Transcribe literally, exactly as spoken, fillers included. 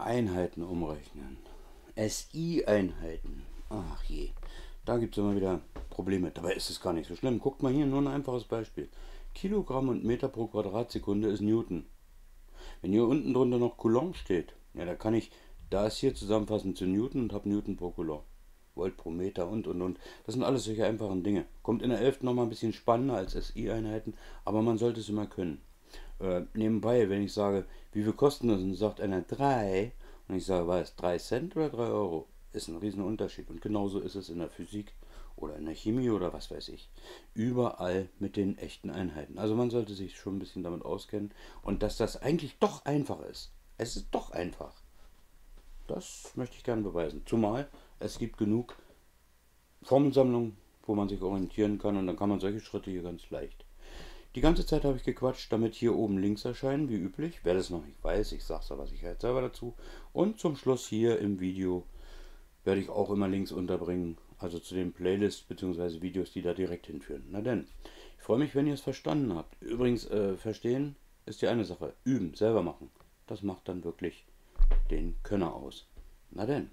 Einheiten umrechnen. S I-Einheiten. Ach je, da gibt es immer wieder Probleme. Dabei ist es gar nicht so schlimm. Guckt mal hier, nur ein einfaches Beispiel. Kilogramm und Meter pro Quadratsekunde ist Newton. Wenn hier unten drunter noch Coulomb steht, ja, da kann ich das hier zusammenfassen zu Newton und habe Newton pro Coulomb. Volt pro Meter und und und. Das sind alles solche einfachen Dinge. Kommt in der elften nochmal ein bisschen spannender als S I-Einheiten, aber man sollte es immer können. Äh, nebenbei, wenn ich sage, wie viel kosten das, und sagt einer drei, und ich sage, was, drei Cent oder drei Euro? Ist ein riesen Unterschied. Und genauso ist es in der Physik oder in der Chemie oder was weiß ich. Überall mit den echten Einheiten. Also man sollte sich schon ein bisschen damit auskennen. Und dass das eigentlich doch einfach ist. Es ist doch einfach. Das möchte ich gerne beweisen. Zumal es gibt genug Formelsammlungen, wo man sich orientieren kann. Und dann kann man solche Schritte hier ganz leicht. Die ganze Zeit habe ich gequatscht, damit hier oben links erscheinen, wie üblich. Wer das noch nicht weiß, ich sage es aber sicherheitshalber dazu. Und zum Schluss hier im Video werde ich auch immer Links unterbringen, also zu den Playlists bzw. Videos, die da direkt hinführen. Na denn, ich freue mich, wenn ihr es verstanden habt. Übrigens, äh, verstehen ist die eine Sache, üben, selber machen, das macht dann wirklich den Könner aus. Na denn.